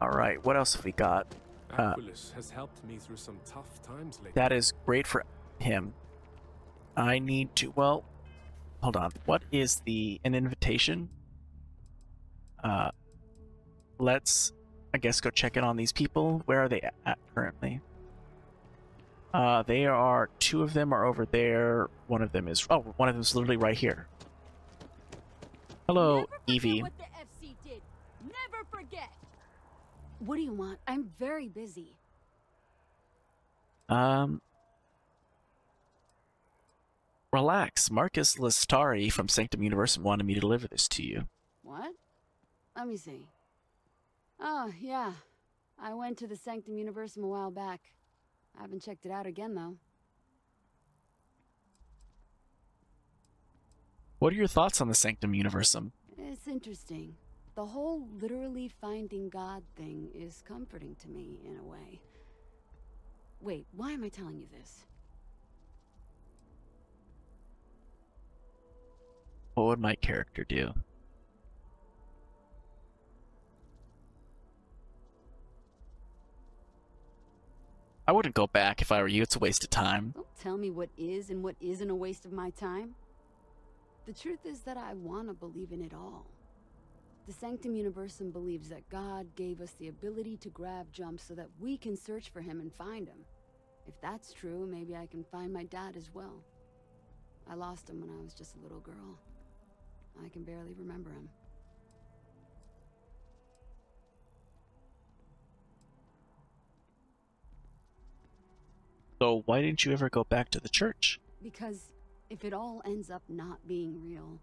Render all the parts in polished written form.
All right, what else have we got? Aquilus has helped me through some tough times lately. That is great for him. I need to, well, hold on. What is the, an invitation? Let's, I guess, go check in on these people. Where are they at currently? They are, two of them are over there. One of them is, oh, one of them is literally right here. Hello, Evie. What the FC did. Never forget. What do you want? I'm very busy. Relax. Marcus Lestari from Sanctum Universum wanted me to deliver this to you. What? Let me see. Oh, yeah. I went to the Sanctum Universum a while back. I haven't checked it out again, though. What are your thoughts on the Sanctum Universum? It's interesting. The whole literally finding God thing is comforting to me, in a way. Wait, why am I telling you this? What would my character do? I wouldn't go back if I were you. It's a waste of time. Don't tell me what is and what isn't a waste of my time. The truth is that I want to believe in it all. The Sanctum Universum believes that God gave us the ability to grab jumps so that we can search for him and find him. If that's true, maybe I can find my dad as well. I lost him when I was just a little girl. I can barely remember him. So why didn't you ever go back to the church? Because if it all ends up not being real,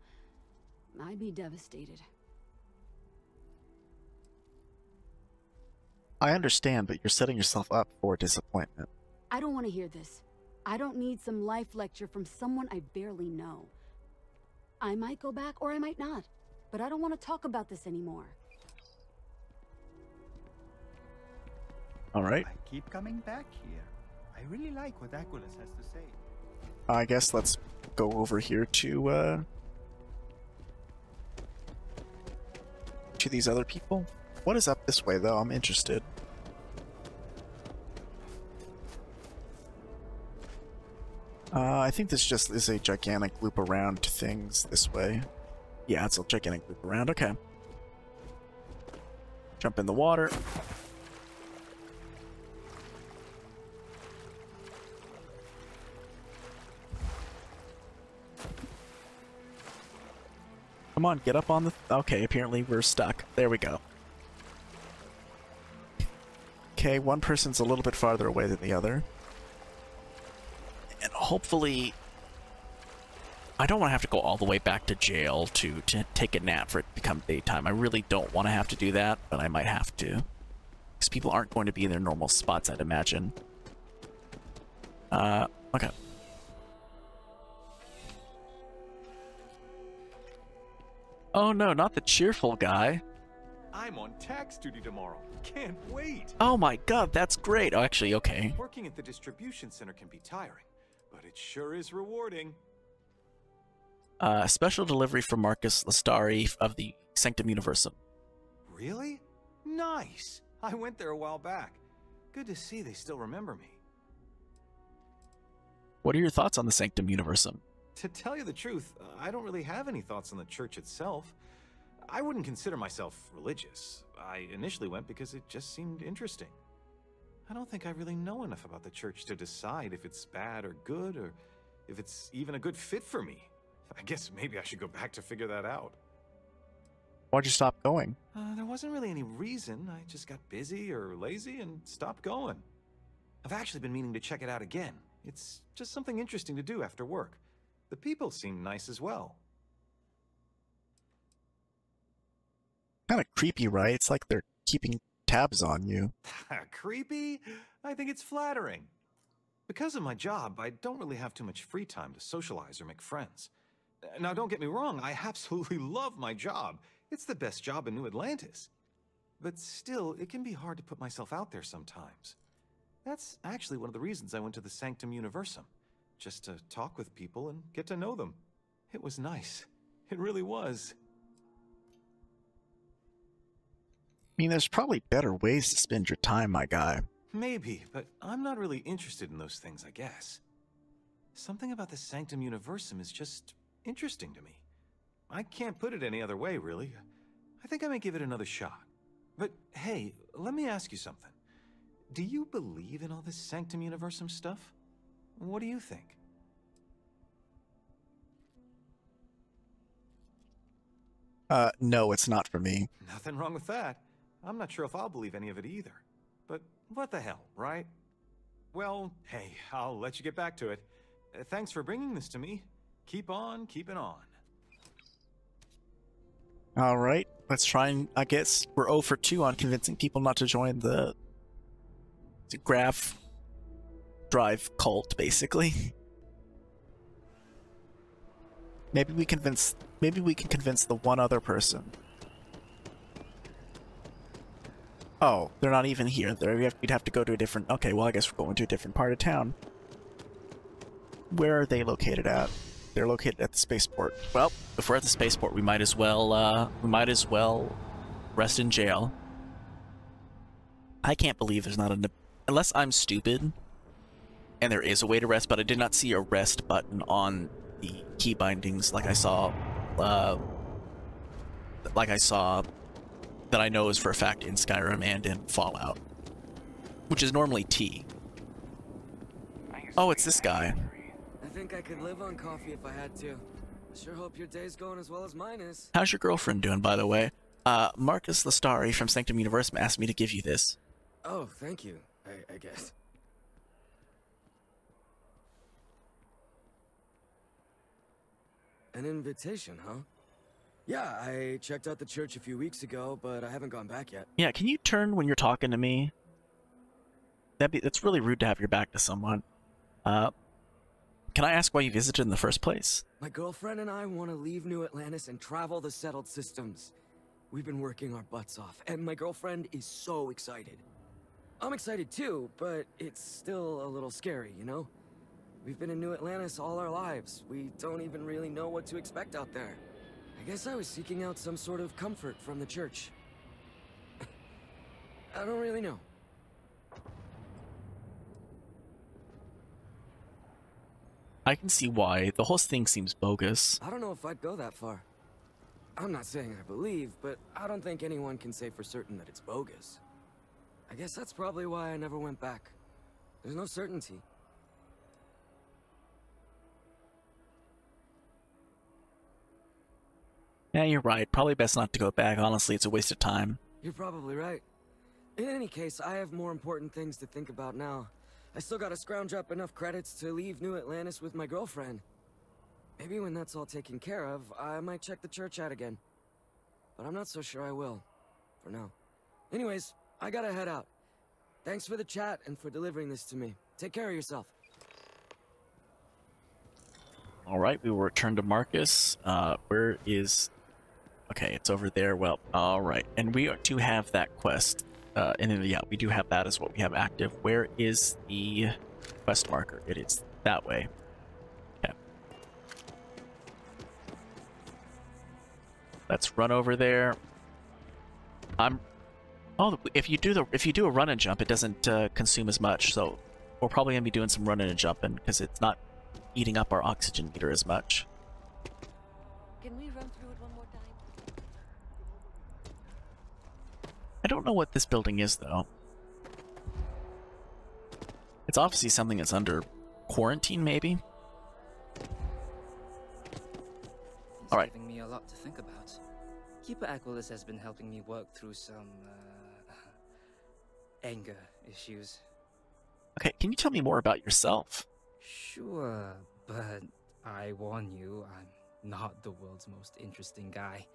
I'd be devastated. I understand, but you're setting yourself up for disappointment. I don't want to hear this. I don't need some life lecture from someone I barely know. I might go back or I might not, but I don't want to talk about this anymore. All right. I keep coming back here. I really like what Aquilus has to say. I guess let's go over here to these other people. What is up this way, though? I'm interested. I think this just is a gigantic loop around to things this way. Yeah, it's a gigantic loop around. Okay. Jump in the water. Come on, get up on the... Okay, apparently we're stuck. There we go. Okay, one person's a little bit farther away than the other. And hopefully... I don't want to have to go all the way back to jail to take a nap for it to become daytime. I really don't want to have to do that, but I might have to. Because people aren't going to be in their normal spots, I'd imagine. Okay. Oh no, not the cheerful guy. I'm on tax duty tomorrow. Can't wait. Oh my god, that's great. Oh, actually, okay. Working at the distribution center can be tiring, but it sure is rewarding. Special delivery for Marcus Lestari of the Sanctum Universum. Really? Nice. I went there a while back. Good to see they still remember me. What are your thoughts on the Sanctum Universum? To tell you the truth, I don't really have any thoughts on the church itself. I wouldn't consider myself religious. I initially went because it just seemed interesting. I don't think I really know enough about the church to decide if it's bad or good, or if it's even a good fit for me. I guess maybe I should go back to figure that out. Why'd you stop going? There wasn't really any reason. I just got busy or lazy and stopped going. I've actually been meaning to check it out again. It's just something interesting to do after work. The people seem nice as well. Kind of creepy, right? It's like they're keeping tabs on you. Creepy? I think it's flattering. Because of my job, I don't really have too much free time to socialize or make friends. Now, don't get me wrong, I absolutely love my job. It's the best job in New Atlantis. But still, it can be hard to put myself out there sometimes. That's actually one of the reasons I went to the Sanctum Universum. Just to talk with people and get to know them. It was nice. It really was. I mean, there's probably better ways to spend your time, my guy. Maybe, but I'm not really interested in those things, I guess. Something about the Sanctum Universum is just interesting to me. I can't put it any other way, really. I think I may give it another shot. But hey, let me ask you something. Do you believe in all this Sanctum Universum stuff? What do you think? No, it's not for me. Nothing wrong with that. I'm not sure if I'll believe any of it either. But what the hell, right? Well, hey, I'll let you get back to it. Thanks for bringing this to me. Keep on keeping on. All right, let's try and, I guess, we're 0 for 2 on convincing people not to join the Graph Drive Cult, basically. Maybe we can convince the one other person. Oh, they're not even here. We'd have to go to a different... Okay, well, I guess we're going to a different part of town. Where are they located at? They're located at the spaceport. Well, if we're at the spaceport, we might as well rest in jail. I can't believe there's not a... Unless I'm stupid, and there is a way to rest, but I did not see a rest button on the key bindings like I saw... that I know is for a fact in Skyrim and in Fallout. Which is normally T. Oh, it's this guy. I think I could live on coffee if I had to. I sure hope your day's going as well as mine is. How's your girlfriend doing, by the way? Marcus Lestari from Sanctum Universum asked me to give you this. Oh, thank you, I guess. An invitation, huh? Yeah, I checked out the church a few weeks ago, but I haven't gone back yet. Yeah, can you turn when you're talking to me? That's really rude to have your back to someone. Can I ask why you visited in the first place? My girlfriend and I want to leave New Atlantis and travel the settled systems. We've been working our butts off, and my girlfriend is so excited. I'm excited too, but it's still a little scary, you know? We've been in New Atlantis all our lives. We don't even really know what to expect out there. I guess I was seeking out some sort of comfort from the church. I don't really know. I can see why. The whole thing seems bogus. I don't know if I'd go that far. I'm not saying I believe, but I don't think anyone can say for certain that it's bogus. I guess that's probably why I never went back. There's no certainty. Yeah, you're right. Probably best not to go back. Honestly, it's a waste of time. You're probably right. In any case, I have more important things to think about now. I still gotta scrounge up enough credits to leave New Atlantis with my girlfriend. Maybe when that's all taken care of, I might check the church out again. But I'm not so sure I will. For now. Anyways, I gotta head out. Thanks for the chat and for delivering this to me. Take care of yourself. Alright, we will return to Marcus. Where is... Okay, it's over there. Well, alright. And we do have that quest. And yeah, we do have that as what we have active. Where is the quest marker? It is that way. Okay. Let's run over there. Oh, if you do a run and jump, it doesn't consume as much. So we're probably gonna be doing some running and jumping because it's not eating up our oxygen meter as much. Can we run through it one more time? I don't know what this building is, though. It's obviously something that's under quarantine, maybe? Alright. It's giving me a lot to think about. Keeper Aquilus has been helping me work through some... anger issues. Okay, can you tell me more about yourself? Sure, but I warn you, I'm not the world's most interesting guy.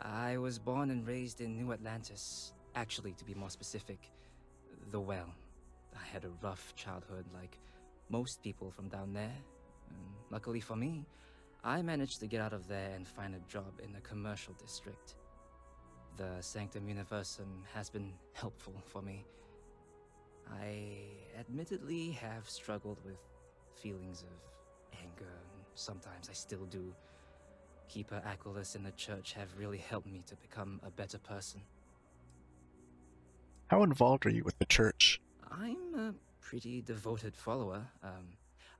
I was born and raised in New Atlantis. Actually, to be more specific, the Well. I had a rough childhood like most people from down there. And luckily for me, I managed to get out of there and find a job in the commercial district. The Sanctum Universum has been helpful for me. I admittedly have struggled with feelings of anger, and sometimes I still do. Keeper Aquilus and the church have really helped me to become a better person. How involved are you with the church? I'm a pretty devoted follower.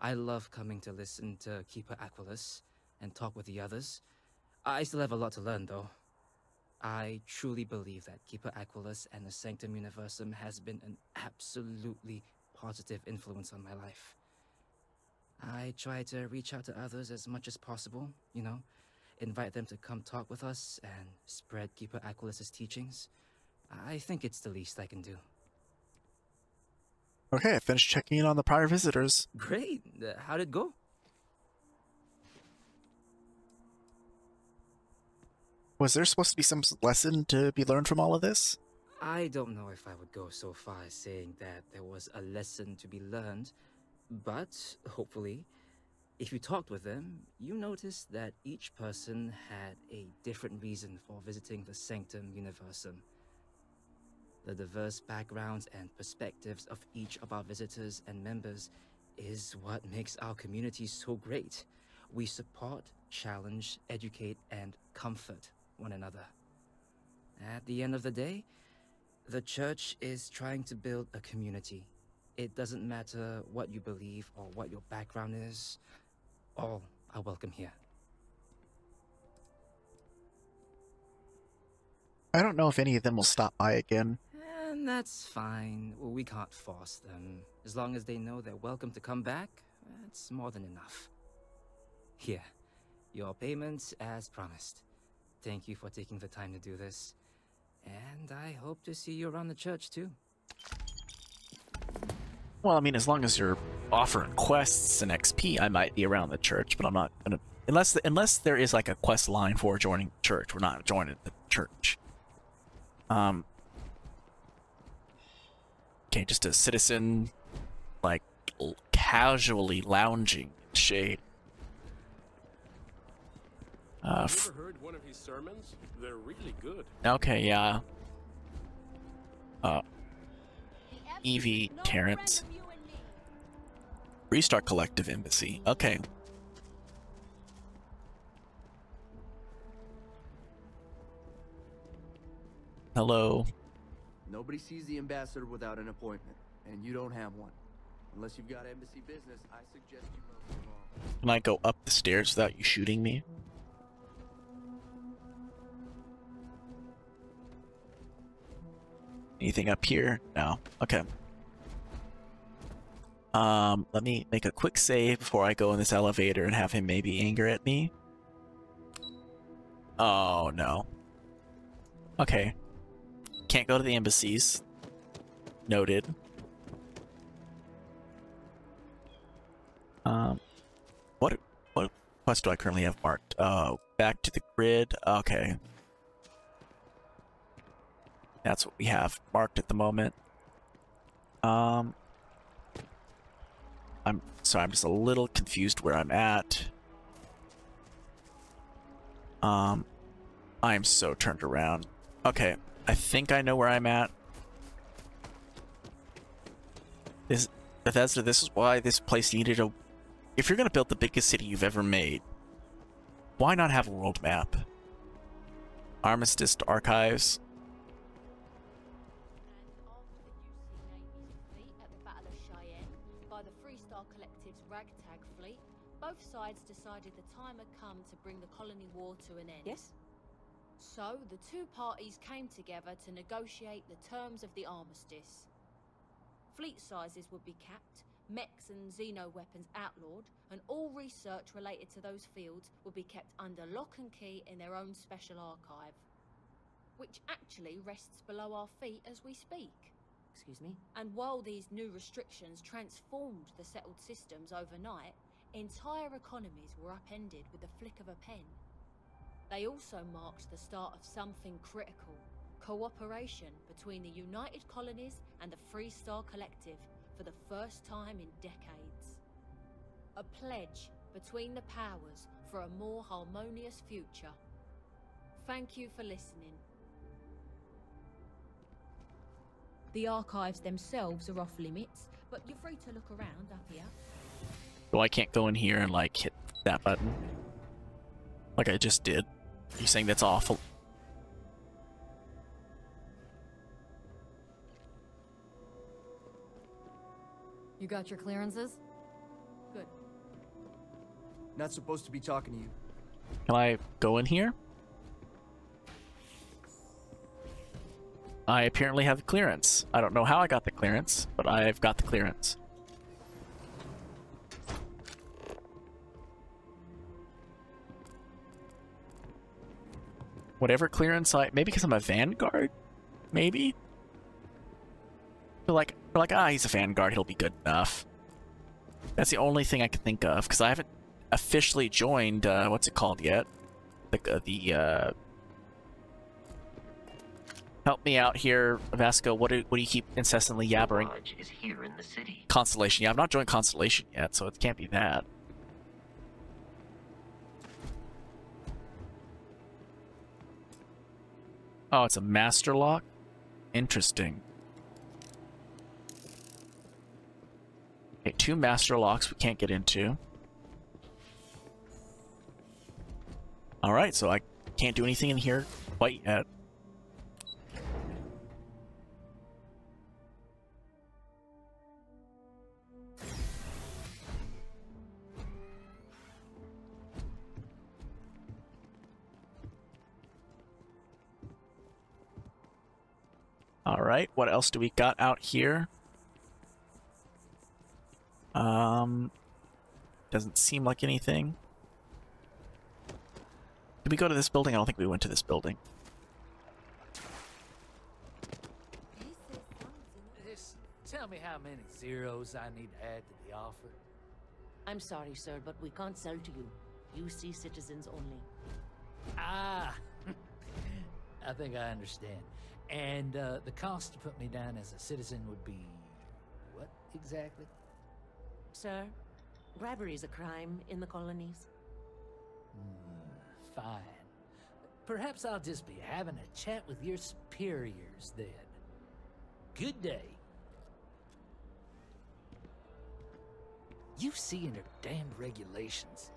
I love coming to listen to Keeper Aquilus and talk with the others. I still have a lot to learn, though. I truly believe that Keeper Aquilus and the Sanctum Universum has been an absolutely positive influence on my life. I try to reach out to others as much as possible, you know, invite them to come talk with us and spread Keeper Aquilus's teachings. I think it's the least I can do. Okay, I finished checking in on the prior visitors. Great! How'd it go? Was there supposed to be some lesson to be learned from all of this? I don't know if I would go so far as saying that there was a lesson to be learned, but hopefully, if you talked with them, you noticed that each person had a different reason for visiting the Sanctum Universum. The diverse backgrounds and perspectives of each of our visitors and members is what makes our community so great. We support, challenge, educate, and comfort one another. At the end of the day, the church is trying to build a community. It doesn't matter what you believe or what your background is. All are welcome here. I don't know if any of them will stop by again. And that's fine. We can't force them. As long as they know they're welcome to come back, that's more than enough. Here, your payments as promised. Thank you for taking the time to do this. And I hope to see you around the church, too. Well, I mean, as long as you're offering quests and XP, I might be around the church, but I'm not gonna... Unless there is, like, a quest line for joining the church. We're not joining the church. Okay, just a citizen, like, casually lounging in shade. Have you ever heard one of his sermons? They're really good. Okay, yeah. Evie Terrence. Restart Collective Embassy. Okay. Hello. Nobody sees the ambassador without an appointment, and you don't have one. Unless you've got embassy business, I suggest you move along. Can I go up the stairs without you shooting me? Anything up here? No. Okay. Let me make a quick save before I go in this elevator and have him maybe anger at me. Oh, no. Okay. Can't go to the embassies. Noted. What quest do I currently have marked? Oh, back to the grid. Okay. That's what we have marked at the moment. I'm sorry, I'm just a little confused where I'm at. I'm so turned around. Okay, I think I know where I'm at. This Bethesda, this is why this place needed a... If you're gonna build the biggest city you've ever made, why not have a world map? Armistice Archives. Both sides decided the time had come to bring the colony war to an end. Yes. So the two parties came together to negotiate the terms of the armistice. Fleet sizes would be capped, mechs and xeno weapons outlawed, and all research related to those fields would be kept under lock and key in their own special archive, which actually rests below our feet as we speak. Excuse me? And while these new restrictions transformed the settled systems overnight, entire economies were upended with the flick of a pen. They also marked the start of something critical, cooperation between the United Colonies and the Free Star Collective for the first time in decades. A pledge between the powers for a more harmonious future. Thank you for listening. The archives themselves are off limits, but you're free to look around up here. So I can't go in here and, like, hit that button. Like I just did. You're saying that's awful. You got your clearances? Good. Not supposed to be talking to you. Can I go in here? I apparently have clearance. I don't know how I got the clearance, but I've got the clearance. Whatever clearance I... Maybe because I'm a Vanguard? Maybe? We're like, ah, he's a Vanguard, he'll be good enough. That's the only thing I can think of, because I haven't officially joined, what's it called yet? Help me out here, Vasco. What do you keep incessantly yabbering? Is here in the city. Constellation. Yeah, I've not joined Constellation yet, so it can't be that. Oh, it's a master lock? Interesting. Okay, two master locks we can't get into. Alright, so I can't do anything in here quite yet. Alright, what else do we got out here? Doesn't seem like anything. Did we go to this building? I don't think we went to this building. Just tell me how many zeros I need to add to the offer. I'm sorry, sir, but we can't sell to you. UC citizens only. Ah! I think I understand. And the cost to put me down as a citizen would be... what exactly? Sir, bribery is a crime in the colonies. Fine. Perhaps I'll just be having a chat with your superiors then. Good day. UC and their damned regulations.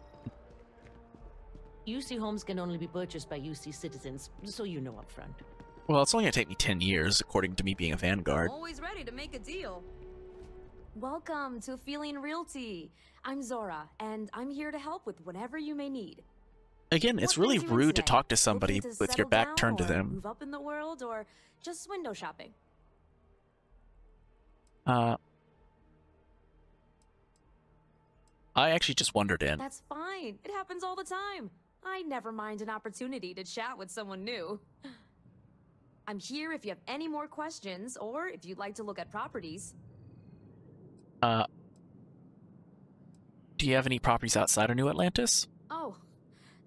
UC homes can only be purchased by UC citizens, so you know up front. Well, it's only gonna take me 10 years, according to me being a Vanguard. Always ready to make a deal. Welcome to Aphelion Realty. I'm Zora, and I'm here to help with whatever you may need. Again, it's really rude to talk to somebody with your back turned to them. Move up in the world, or just window shopping. I actually just wandered in. That's fine. It happens all the time. I never mind an opportunity to chat with someone new. I'm here if you have any more questions, or if you'd like to look at properties. Do you have any properties outside of New Atlantis? Oh,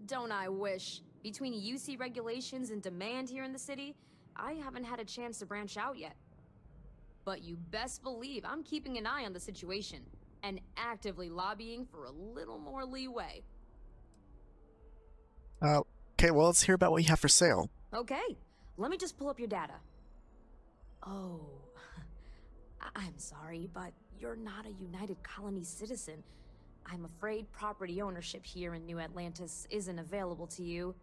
don't I wish. Between UC regulations and demand here in the city, I haven't had a chance to branch out yet. But you best believe I'm keeping an eye on the situation, and actively lobbying for a little more leeway. Okay, well, let's hear about what you have for sale. Okay. Let me just pull up your data. Oh, I'm sorry, but you're not a United Colonies citizen. I'm afraid property ownership here in New Atlantis isn't available to you.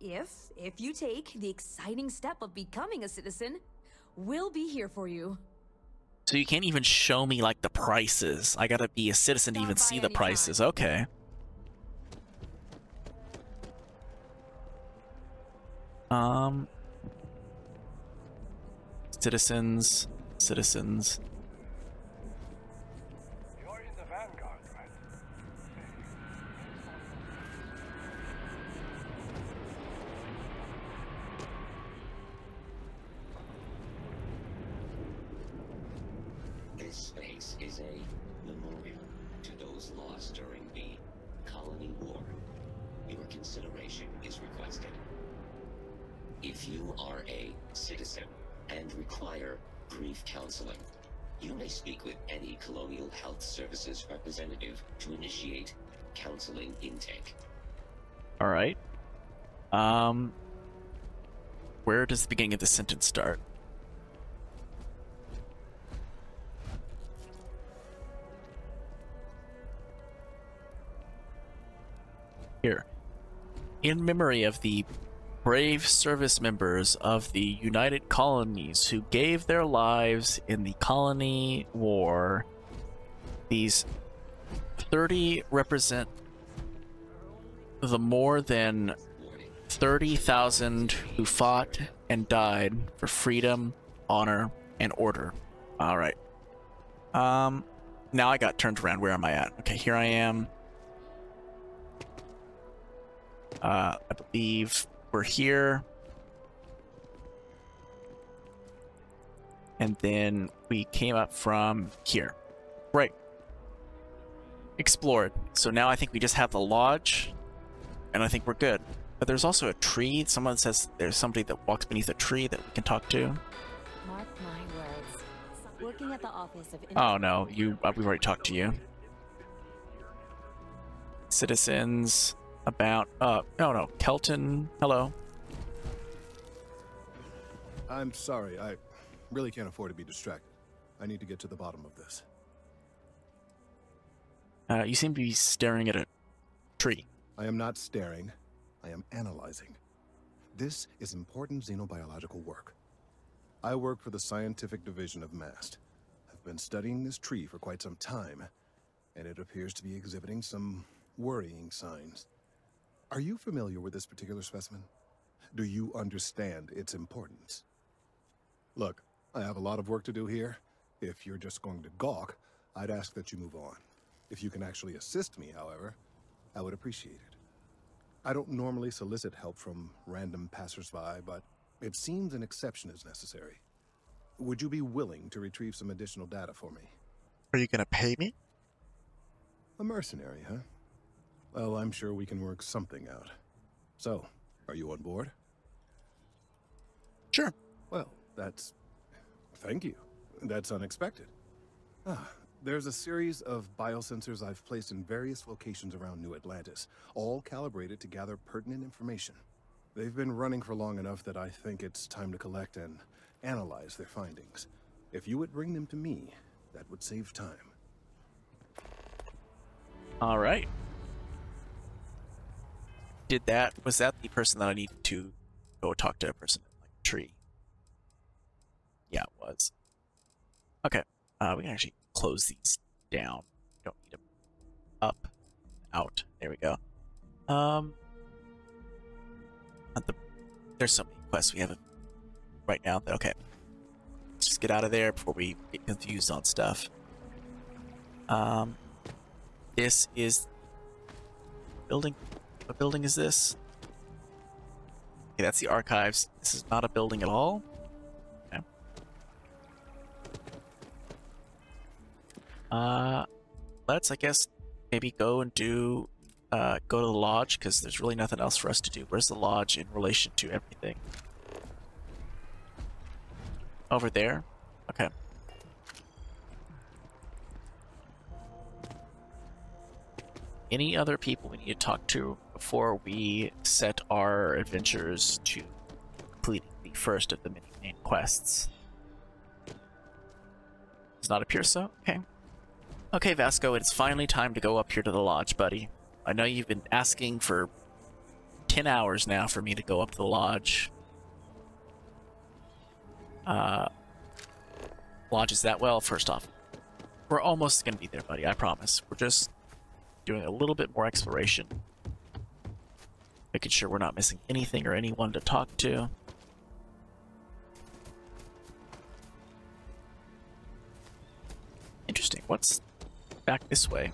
If you take the exciting step of becoming a citizen, we'll be here for you. So you can't even show me, like, the prices. I gotta be a citizen to even see the prices. Okay. Citizens. You're in the Vanguard, right? This space is a memorial to those lost during the colony war. Your consideration is requested. If you are a citizen and require brief counseling, you may speak with any Colonial Health Services representative to initiate counseling intake. All right. Where does the beginning of the sentence start? Here. in memory of the brave service members of the United Colonies who gave their lives in the colony war. These 30 represent the more than 30,000 who fought and died for freedom, honor, and order. All right. Now I got turned around. Where am I at? Okay, here I am. I believe we're here. And then we came up from here. Right. Explored. So now I think we just have the lodge, and I think we're good. But there's also a tree. Someone says there's somebody that walks beneath a tree that we can talk to. Mark my words. Working at the office of... Oh no, you. We've already talked to you. Citizens... About no, no, Kelton. Hello. I'm sorry. I really can't afford to be distracted. I need to get to the bottom of this. You seem to be staring at a tree. I am not staring. I am analyzing. This is important xenobiological work. I work for the scientific division of MAST. I've been studying this tree for quite some time, and it appears to be exhibiting some worrying signs. Are you familiar with this particular specimen? Do you understand its importance? Look, I have a lot of work to do here. If you're just going to gawk, I'd ask that you move on. If you can actually assist me, however, I would appreciate it. I don't normally solicit help from random passersby, but it seems an exception is necessary. Would you be willing to retrieve some additional data for me? Are you gonna pay me? A mercenary, huh? Well, I'm sure we can work something out. So, are you on board? Sure. Well, that's... Thank you. That's unexpected. There's a series of biosensors I've placed in various locations around New Atlantis, all calibrated to gather pertinent information. They've been running for long enough that I think it's time to collect and analyze their findings. If you would bring them to me, that would save time. All right. Did that, was that the person that I needed to go talk to, a person like a tree? Yeah, it was. Okay, we can actually close these down. We don't need them. Up, out. There we go. There's so many quests we have right now. Okay, let's just get out of there before we get confused on stuff. This is building. What building is this? Okay, that's the archives. This is not a building at all. Okay. Let's, I guess, maybe go and do, go to the lodge, because there's really nothing else for us to do. Where's the lodge in relation to everything? Over there? Okay. Any other people we need to talk to before we set our adventures to completing the first of the many main quests? Does not appear so? Okay. Okay, Vasco, it's finally time to go up here to the lodge, buddy. I know you've been asking for 10 hours now for me to go up to the lodge. Lodge is that well, first off. We're almost gonna be there, buddy, I promise. We're just... doing a little bit more exploration, making sure we're not missing anything or anyone to talk to. Interesting. What's back this way?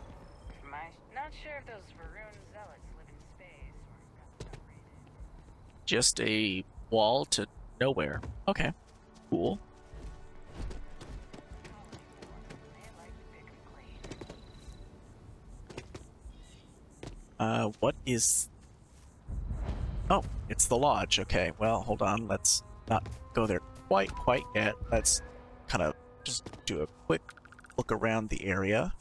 Not sure if those Varun zealots live in space. Just a wall to nowhere. Okay, cool. What is... Oh, it's the lodge. Okay, well, hold on. Let's not go there quite yet. Let's kind of just do a quick look around the area.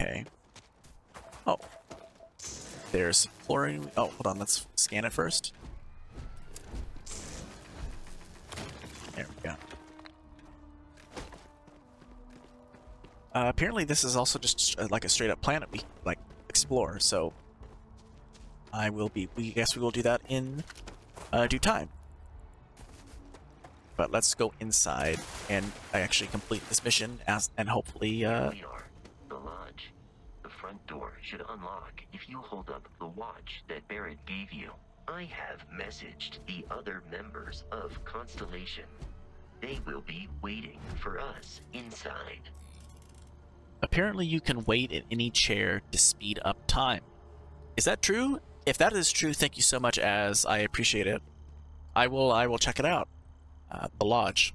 Okay. Oh. There's flooring. Oh, hold on. Let's scan it first. There we go. Apparently this is also just like a straight up planet we like explore, so I will be, we guess we will do that in due time. But let's go inside and actually complete this mission as, and hopefully here we are, the lodge. The front door should unlock if you hold up the watch that Barrett gave you. I have messaged the other members of Constellation. They will be waiting for us inside. Apparently you can wait in any chair to speed up time. Is that true? If that is true, thank you so much, as I appreciate it. I will check it out. The lodge.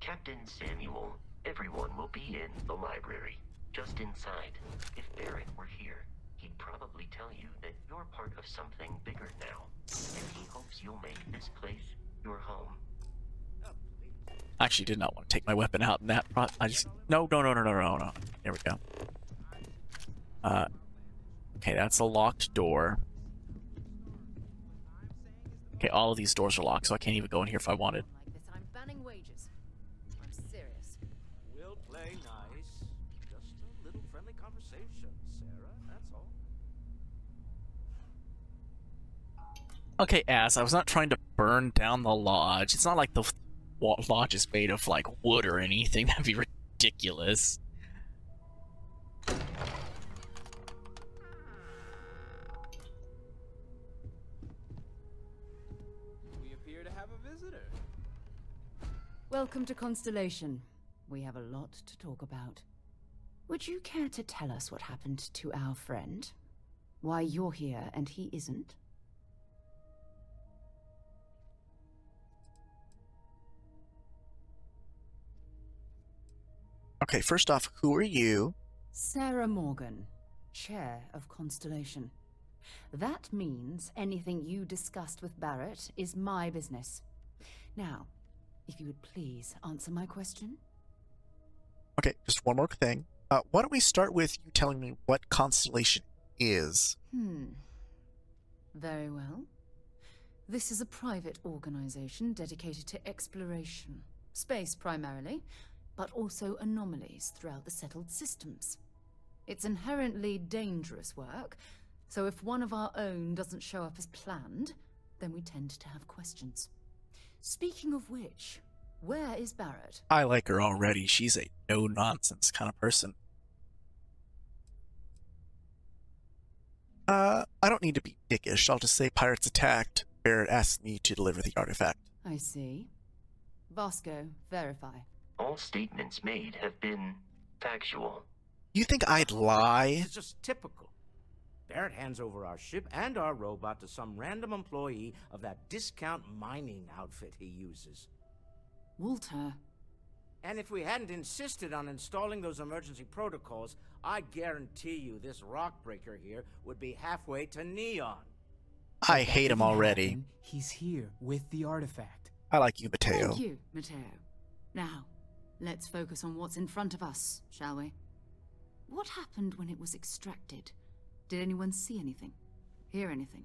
Captain Samuel, everyone will be in the library, just inside. If Barrett were here, he'd probably tell you that you're part of something bigger now, and he hopes you'll make this place your home. I actually did not want to take my weapon out in that. I just no. There we go. Okay, that's a locked door. Okay, all of these doors are locked, so I can't even go in here if I wanted. Okay, As, I was not trying to burn down the lodge. It's not like the lodge is made of, like, wood or anything. That'd be ridiculous. We appear to have a visitor. Welcome to Constellation. We have a lot to talk about. Would you care to tell us what happened to our friend? Why you're here and he isn't? Okay, first off, who are you? Sarah Morgan, Chair of Constellation. That means anything you discussed with Barrett is my business. Now, if you would please answer my question. Okay, just one more thing. Why don't we start with you telling me what Constellation is? Very well. This is a private organization dedicated to exploration. Space primarily, but also anomalies throughout the settled systems. It's inherently dangerous work, so if one of our own doesn't show up as planned, then we tend to have questions. Speaking of which, where is Barrett? I like her already. She's a no-nonsense kind of person. I don't need to be dickish. I'll just say pirates attacked. Barrett asked me to deliver the artifact. I see. Vasco, verify. All statements made have been factual. You think I'd lie? It's just typical. Barrett hands over our ship and our robot to some random employee of that discount mining outfit he uses. Walter. And if we hadn't insisted on installing those emergency protocols, I guarantee you this rock breaker here would be halfway to Neon. I hate him already. He's here with the artifact. I like you, Matteo. Thank you, Matteo. Now, let's focus on what's in front of us, shall we? What happened when it was extracted? Did anyone see anything? Hear anything?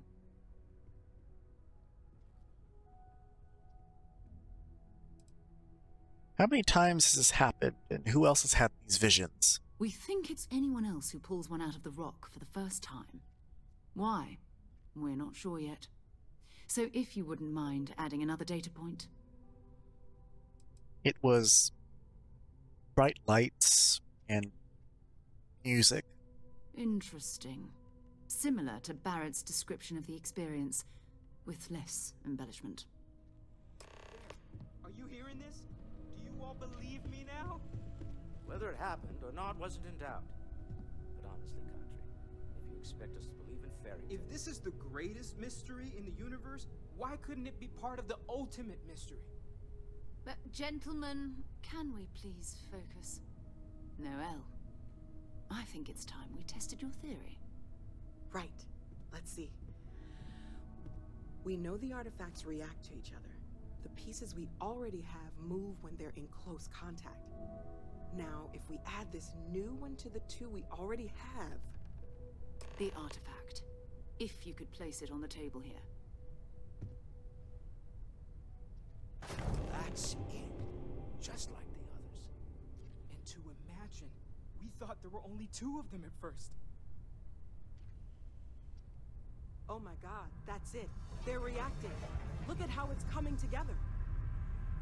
How many times has this happened, and who else has had these visions? We think it's anyone else who pulls one out of the rock for the first time. Why? We're not sure yet. So if you wouldn't mind adding another data point. It was bright lights and music. Interesting. Similar to Barrett's description of the experience, with less embellishment. Are you hearing this? Do you all believe me now? Whether it happened or not wasn't in doubt. But honestly, Khatri, if you expect us to believe in fairy tales... If this is the greatest mystery in the universe, why couldn't it be part of the ultimate mystery? But gentlemen, can we please focus? Noel, I think it's time we tested your theory. Right. Let's see. We know the artifacts react to each other. The pieces we already have move when they're in close contact. Now, if we add this new one to the two we already have... The artifact. If you could place it on the table here. That's it. Just like the others. And to imagine, we thought there were only two of them at first. Oh my God, that's it. They're reacting. Look at how it's coming together.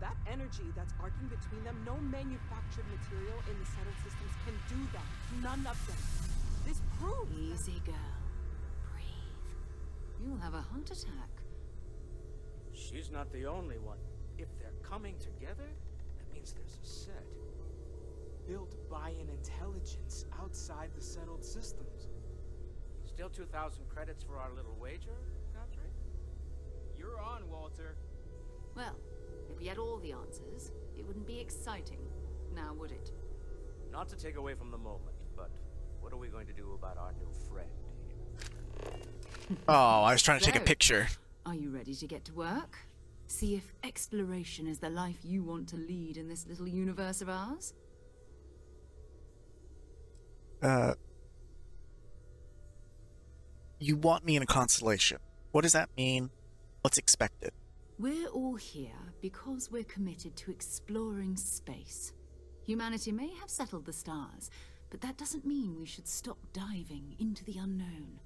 That energy that's arcing between them, no manufactured material in the settled systems can do that. None of them. This proves... Easy, girl. Breathe. You'll have a heart attack. She's not the only one. If they're coming together, that means there's a set. Built by an intelligence outside the settled systems. Still 2,000 credits for our little wager, Khatri? You're on, Walter. Well, if we had all the answers, it wouldn't be exciting, now would it? Not to take away from the moment, but what are we going to do about our new friend here? Oh, I was trying to take a picture. Are you ready to get to work? See if exploration is the life you want to lead in this little universe of ours? You want me in a constellation. What does that mean? What's expected? We're all here because we're committed to exploring space. Humanity may have settled the stars, but that doesn't mean we should stop diving into the unknown.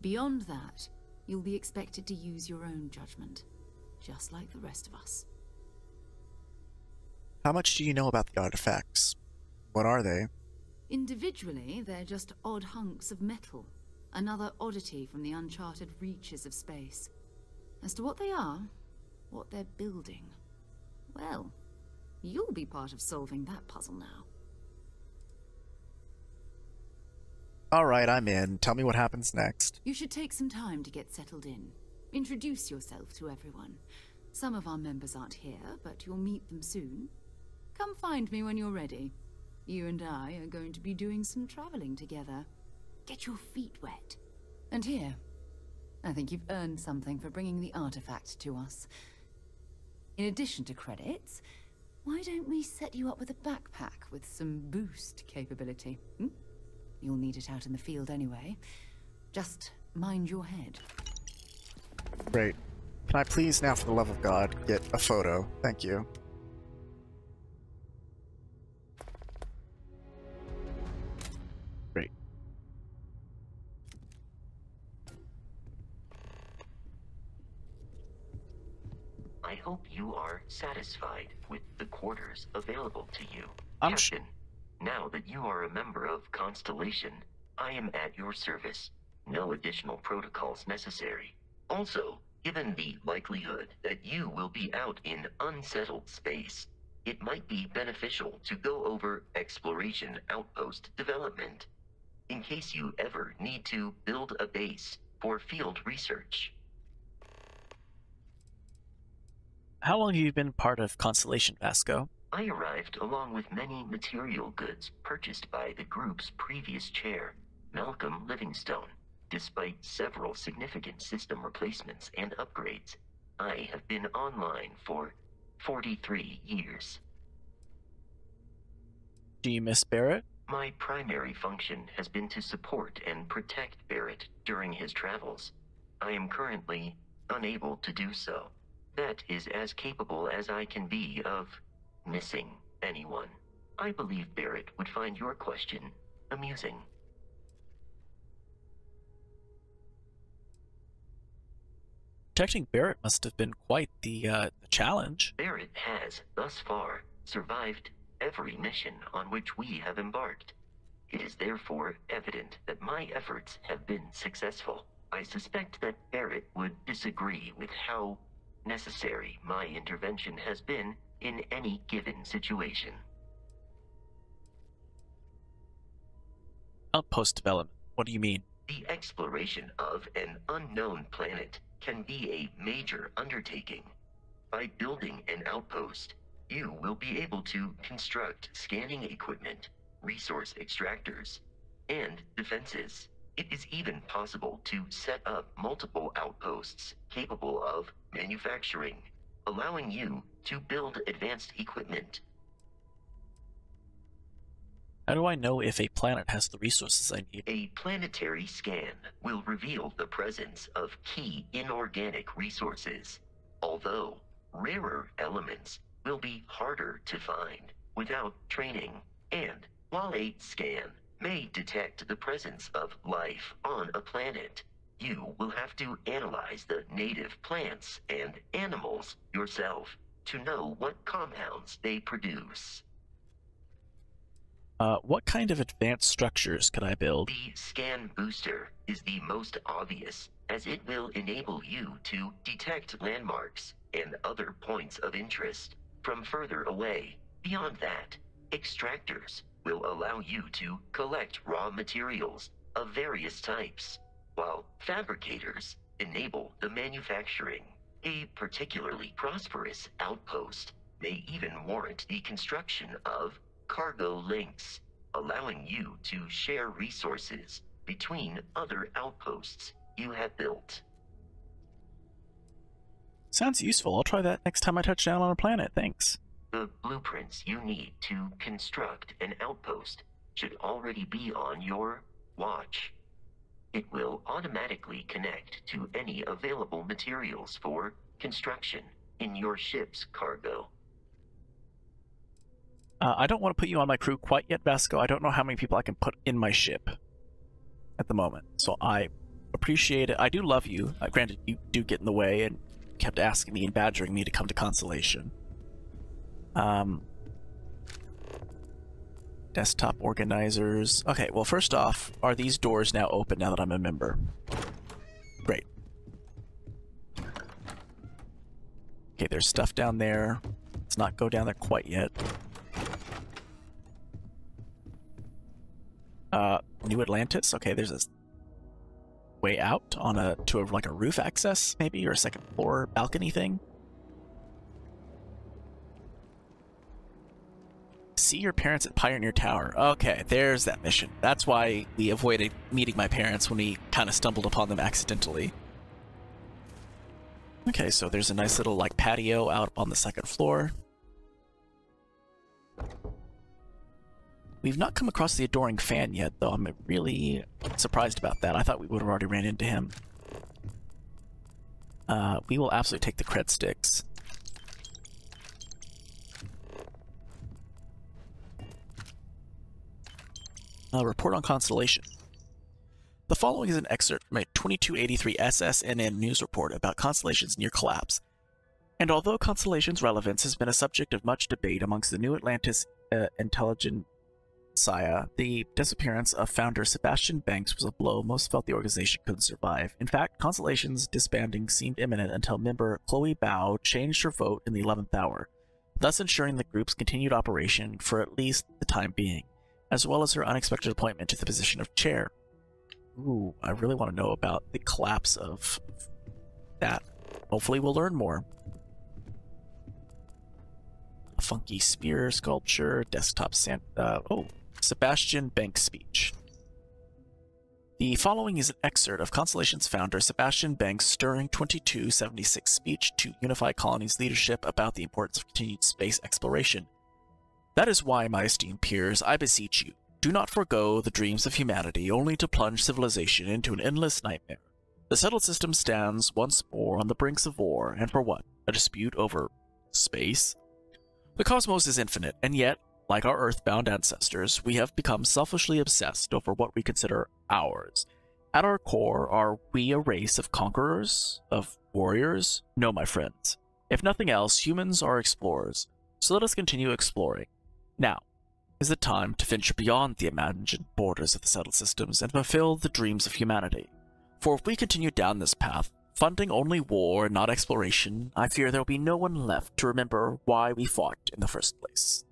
Beyond that, you'll be expected to use your own judgment, just like the rest of us. How much do you know about the artifacts? What are they? Individually, they're just odd hunks of metal. Another oddity from the uncharted reaches of space. As to what they are, what they're building, well, you'll be part of solving that puzzle now. All right, I'm in. Tell me what happens next. You should take some time to get settled in. Introduce yourself to everyone. Some of our members aren't here, but you'll meet them soon. Come find me when you're ready. You and I are going to be doing some traveling together. Get your feet wet. And here, I think you've earned something for bringing the artifact to us. In addition to credits, why don't we set you up with a backpack with some boost capability? Hmm? You'll need it out in the field anyway. Just mind your head. Great. Can I please now, for the love of God, get a photo? Thank you. I hope you are satisfied with the quarters available to you, Captain. Now that you are a member of Constellation, I am at your service. No additional protocols necessary. Also, given the likelihood that you will be out in unsettled space, it might be beneficial to go over exploration outpost development, in case you ever need to build a base for field research. How long have you been part of Constellation, Vasco? I arrived along with many material goods purchased by the group's previous chair, Malcolm Livingstone. Despite several significant system replacements and upgrades, I have been online for 43 years. Do you miss Barrett? My primary function has been to support and protect Barrett during his travels. I am currently unable to do so. That is as capable as I can be of missing anyone. I believe Barrett would find your question amusing. Protecting Barrett must have been quite the challenge. Barrett has, thus far, survived every mission on which we have embarked. It is therefore evident that my efforts have been successful. I suspect that Barrett would disagree with how necessary my intervention has been in any given situation. Outpost development, what do you mean? The exploration of an unknown planet can be a major undertaking. By building an outpost, you will be able to construct scanning equipment, resource extractors, and defenses. It is even possible to set up multiple outposts capable of manufacturing, allowing you to build advanced equipment. How do I know if a planet has the resources I need? A planetary scan will reveal the presence of key inorganic resources, although rarer elements will be harder to find without training, and while a scan may detect the presence of life on a planet, you will have to analyze the native plants and animals yourself to know what compounds they produce. What kind of advanced structures could I build? The scan booster is the most obvious, as it will enable you to detect landmarks and other points of interest from further away. Beyond that, extractors will allow you to collect raw materials of various types, while fabricators enable the manufacturing. A particularly prosperous outpost may even warrant the construction of cargo links, allowing you to share resources between other outposts you have built. Sounds useful. I'll try that next time I touch down on a planet. Thanks. The blueprints you need to construct an outpost should already be on your watch. It will automatically connect to any available materials for construction in your ship's cargo. I don't want to put you on my crew quite yet, Vasco. I don't know how many people I can put in my ship at the moment, so I appreciate it. I do love you. Granted, you do get in the way and kept asking me and badgering me to come to Constellation. Desktop organizers. Okay, well, first off, are these doors now open now that I'm a member? Great. Okay, there's stuff down there. Let's not go down there quite yet. New Atlantis. Okay, there's a way out on a like a roof access maybe, or a second floor balcony thing. See your parents at Pioneer Tower. Okay, there's that mission. That's why we avoided meeting my parents when we kind of stumbled upon them accidentally. Okay, so there's a nice little like patio out on the second floor. We've not come across the Adoring Fan yet, though. I'm really surprised about that. I thought we would have already ran into him. We will absolutely take the cred sticks. Report on Constellation. The following is an excerpt from a 2283 SSNN news report about Constellation's near collapse. And although Constellation's relevance has been a subject of much debate amongst the New Atlantis intelligentsia, the disappearance of founder Sebastian Banks was a blow most felt the organization couldn't survive. In fact, Constellation's disbanding seemed imminent until member Chloe Bao changed her vote in the 11th hour, thus ensuring the group's continued operation for at least the time being, as well as her unexpected appointment to the position of chair. Ooh, I really want to know about the collapse of that. Hopefully we'll learn more. A funky spear sculpture, desktop Sebastian Banks speech. The following is an excerpt of Constellation's founder Sebastian Banks' stirring 2276 speech to United Colonies leadership about the importance of continued space exploration. That is why, my esteemed peers, I beseech you, do not forego the dreams of humanity only to plunge civilization into an endless nightmare. The settled system stands once more on the brinks of war, and for what? A dispute over space? The cosmos is infinite, and yet, like our earthbound ancestors, we have become selfishly obsessed over what we consider ours. At our core, are we a race of conquerors? Of warriors? No, my friends. If nothing else, humans are explorers, so let us continue exploring. Now is the time to venture beyond the imagined borders of the settled systems and fulfill the dreams of humanity. For if we continue down this path, funding only war and not exploration, I fear there will be no one left to remember why we fought in the first place.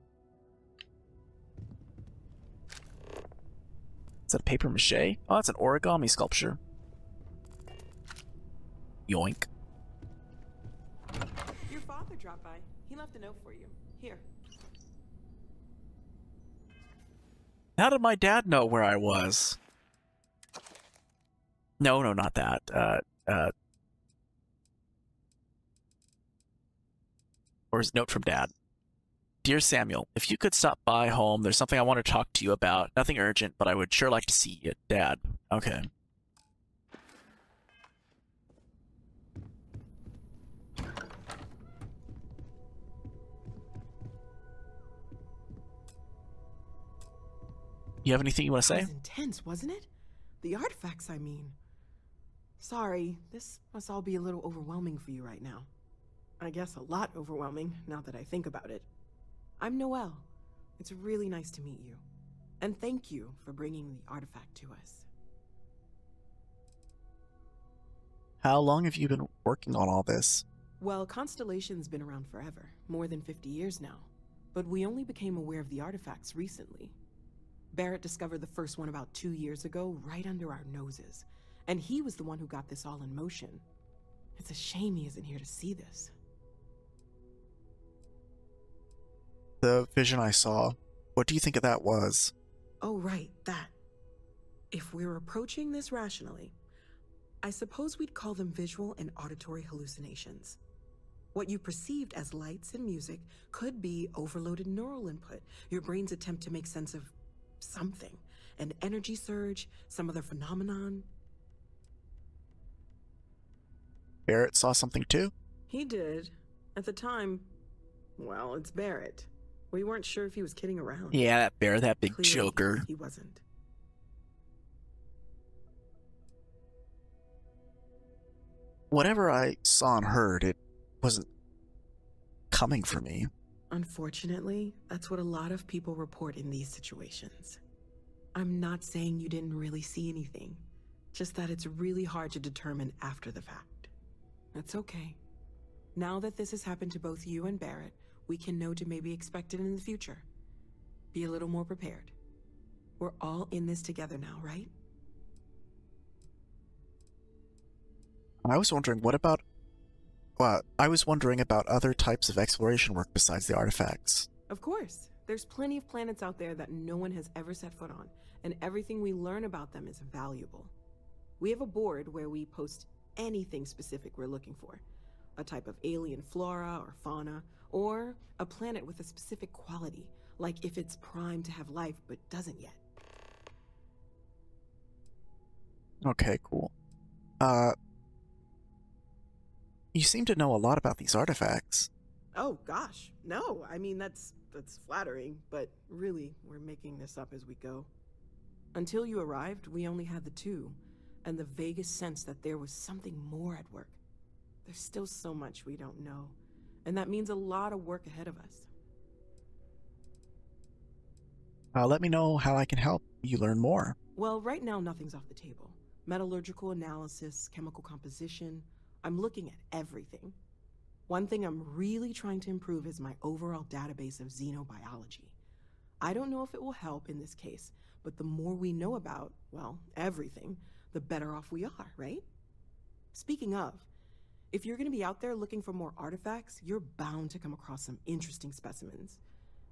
Is that paper mache? Oh, that's an origami sculpture. Yoink. Your father dropped by. He left a note for you. Here. How did my dad know where I was? No, no, not that. Or his note from dad. Dear Samuel, if you could stop by home, there's something I want to talk to you about. Nothing urgent, but I would sure like to see you, Dad. Okay. You have anything you want to say? It was intense, wasn't it? The artifacts, I mean. Sorry, this must all be a little overwhelming for you right now. I guess a lot overwhelming, now that I think about it. I'm Noel. It's really nice to meet you. And thank you for bringing the artifact to us. How long have you been working on all this? Well, Constellation's been around forever, more than 50 years now. But we only became aware of the artifacts recently. Barrett discovered the first one about 2 years ago, right under our noses. And he was the one who got this all in motion. It's a shame he isn't here to see this. The vision I saw, what do you think that was? Oh, right, that. If we're approaching this rationally, I suppose we'd call them visual and auditory hallucinations. What you perceived as lights and music could be overloaded neural input, your brain's attempt to make sense of something, an energy surge, some other phenomenon. Barrett saw something too? He did. At the time, well, it's Barrett. We weren't sure if he was kidding around. Yeah, that bear, that big clearly, joker. He wasn't. Whatever I saw and heard, it wasn't coming for me. Unfortunately, that's what a lot of people report in these situations. I'm not saying you didn't really see anything, just that it's really hard to determine after the fact. That's okay. Now that this has happened to both you and Barrett, we can know to maybe expect it in the future. Be a little more prepared. We're all in this together now, right? I was wondering, what about... Well, I was wondering about other types of exploration work besides the artifacts. Of course. There's plenty of planets out there that no one has ever set foot on, and everything we learn about them is valuable. We have a board where we post anything specific we're looking for. A type of alien flora or fauna, or a planet with a specific quality, like if it's primed to have life but doesn't yet. Okay, cool. You seem to know a lot about these artifacts. Oh gosh, no. I mean, that's flattering, but really, we're making this up as we go. Until you arrived, we only had the two, and the vaguest sense that there was something more at work. There's still so much we don't know, and that means a lot of work ahead of us. Let me know how I can help you learn more. Well, right now nothing's off the table. Metallurgical analysis, chemical composition, I'm looking at everything. One thing I'm really trying to improve is my overall database of xenobiology. I don't know if it will help in this case, but the more we know about, well, everything, the better off we are, right? Speaking of, if you're going to be out there looking for more artifacts, you're bound to come across some interesting specimens.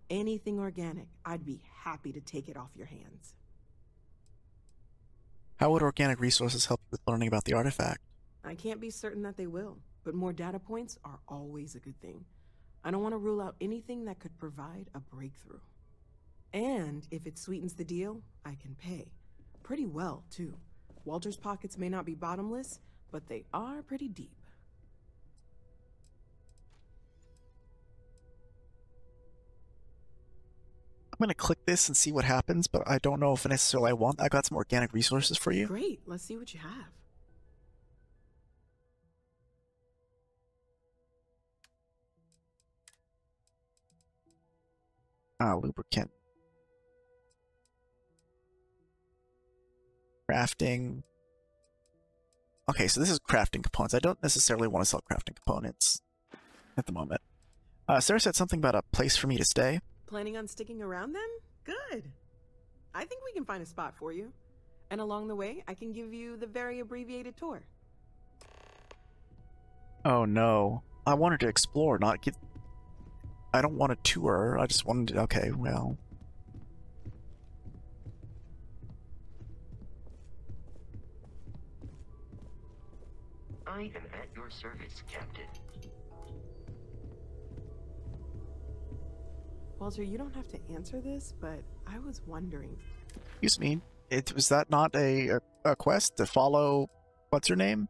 Anything organic, I'd be happy to take it off your hands. How would organic resources help you with learning about the artifact? I can't be certain that they will, but more data points are always a good thing. I don't want to rule out anything that could provide a breakthrough. And if it sweetens the deal, I can pay. Pretty well, too. Walter's pockets may not be bottomless, but they are pretty deep. I'm gonna click this and see what happens, but I don't know if necessarily I want. I got some organic resources for you. Great, let's see what you have. Lubricant. Crafting. Okay, so this is crafting components. I don't necessarily want to sell crafting components at the moment. Sarah said something about a place for me to stay. Planning on sticking around then? Good. I think we can find a spot for you. And along the way, I can give you the very abbreviated tour. Oh no. I wanted to explore, not get... I don't want a tour. I just wanted to... Okay, well... I am at your service, Captain. Walter, you don't have to answer this, but I was wondering. Excuse me. It was that not a quest to follow? What's her name?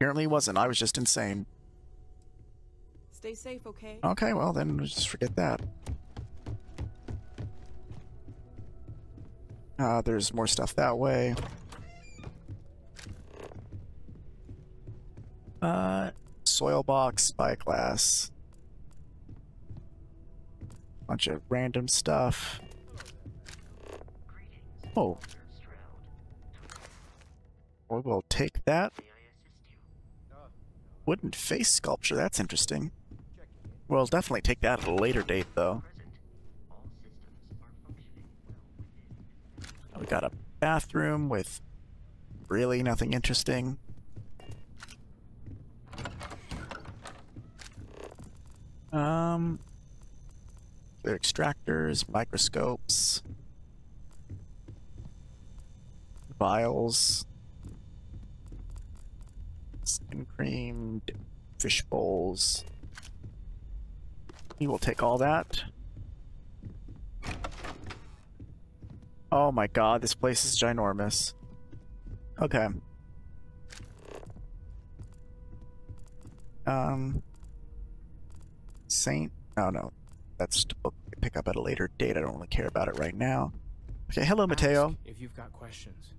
Apparently it wasn't. I was just insane. Stay safe, okay? Okay, well then we'll just forget that. There's more stuff that way. Soil box, spyglass. Bunch of random stuff. Oh. We will take that. Wooden face sculpture, that's interesting. We'll definitely take that at a later date, though. We got a bathroom with really nothing interesting. They're extractors, microscopes, vials, skin cream, fish bowls. We will take all that. Oh my god, this place is ginormous. Okay. Saint? Oh no, that's a book we pick up at a later date. I don't really care about it right now. Okay, hello, Matteo. If you've got questions,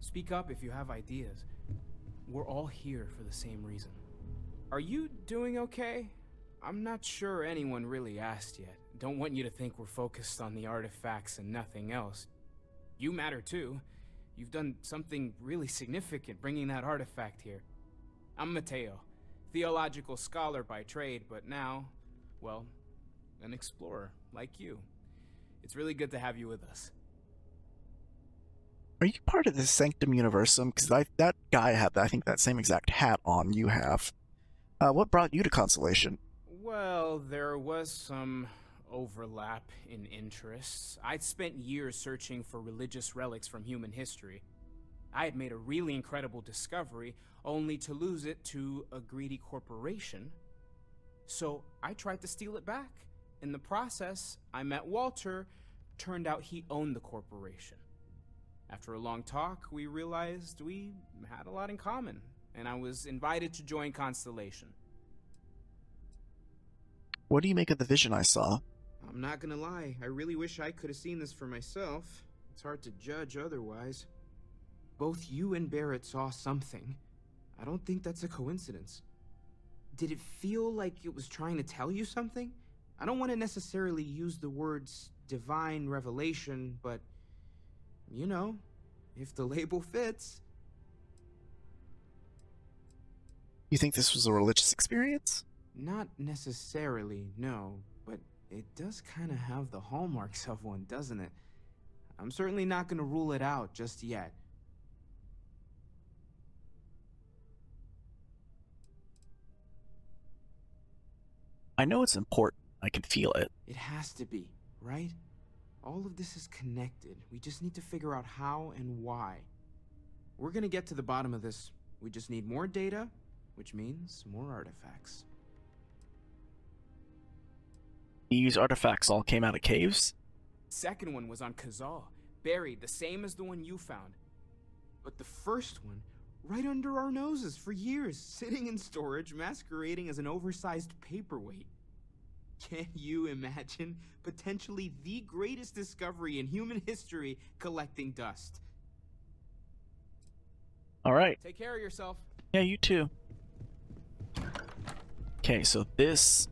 speak up if you have ideas. We're all here for the same reason. Are you doing okay? I'm not sure anyone really asked yet. Don't want you to think we're focused on the artifacts and nothing else. You matter too. You've done something really significant bringing that artifact here. I'm Matteo, theological scholar by trade, but now, well, an explorer like you. It's really good to have you with us. Are you part of the Sanctum Universum? Because that guy had, I think, that same exact hat on you have. What brought you to Constellation? Well, there was some overlap in interests. I'd spent years searching for religious relics from human history. I had made a really incredible discovery, only to lose it to a greedy corporation. So I tried to steal it back. In the process, I met Walter. Turned out he owned the corporation. After a long talk, we realized we had a lot in common, and I was invited to join Constellation. What do you make of the vision I saw? I'm not gonna lie, I really wish I could have seen this for myself. It's hard to judge otherwise. Both you and Barrett saw something. I don't think that's a coincidence. Did it feel like it was trying to tell you something? I don't want to necessarily use the words divine revelation, but you know, if the label fits. You think this was a religious experience? Not necessarily, no, but it does kind of have the hallmarks of one, doesn't it? I'm certainly not going to rule it out just yet. I know it's important. I can feel it. It has to be, right? All of this is connected. We just need to figure out how and why. We're going to get to the bottom of this. We just need more data, which means more artifacts. These artifacts all came out of caves? Second one was on Kazaal, buried, the same as the one you found. But the first one, right under our noses for years, sitting in storage, masquerading as an oversized paperweight. Can you imagine potentially the greatest discovery in human history collecting dust? All right. Take care of yourself. Yeah, you too. Okay, so this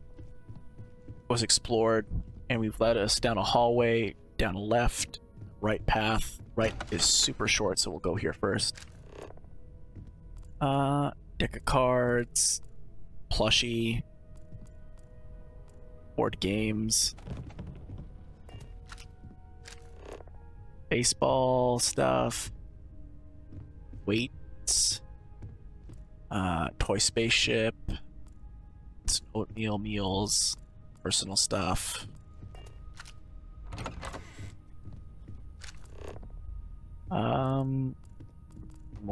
was explored, and we've led us down a hallway, down a left, right path. Right is super short, so we'll go here first. Deck of cards, plushie, board games, baseball stuff, weights, toy spaceship, oatmeal meals, personal stuff.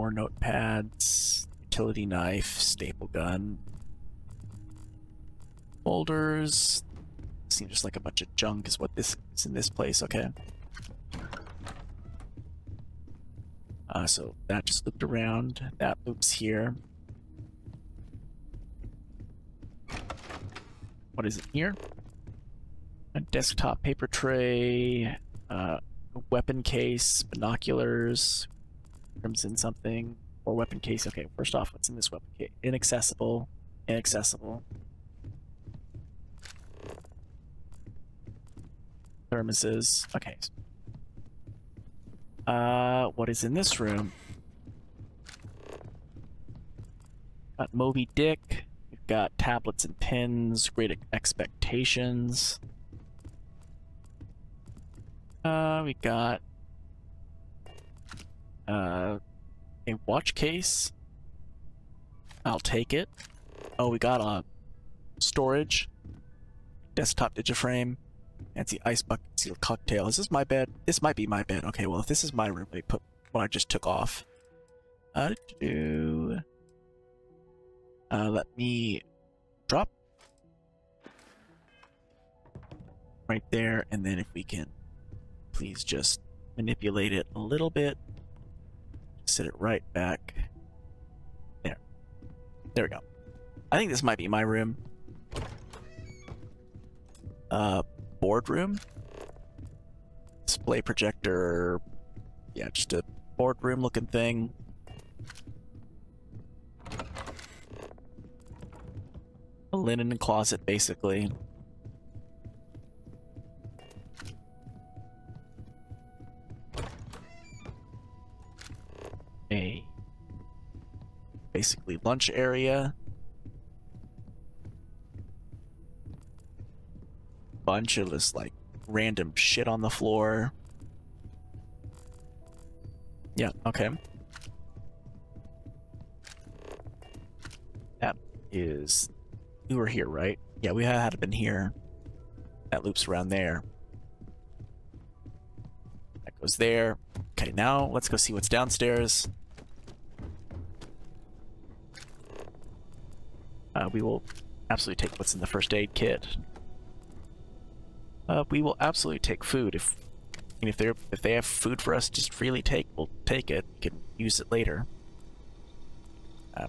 More notepads, utility knife, staple gun, folders. Seems just like a bunch of junk is what this is in this place. Okay. So that just looped around. That loops here. What is it here? A desktop paper tray, a weapon case, binoculars, crimson something, or weapon case. Okay, first off, what's in this weapon case? Inaccessible, inaccessible. Thermoses. Okay. What is in this room? Got Moby Dick. Got tablets and pins, Great Expectations. We got a watch case. I'll take it. Oh, we got storage, desktop digiframe, fancy ice bucket sealed cocktail. Is this my bed? This might be my bed. Okay, well if this is my room, they put what I just took off. Let me drop right there, and then if we can please just manipulate it a little bit, set it right back there. There we go. I think this might be my room. Boardroom, display projector, yeah, just a boardroom looking thing. A linen closet, basically. A basically lunch area. Bunch of this like random shit on the floor. Yeah, okay. That is... we were here, right? Yeah, we had been here. That loops around there. That goes there. Okay, now let's go see what's downstairs. We will absolutely take what's in the first aid kit. We will absolutely take food. If they have food for us, just freely take. We'll take it. We can use it later.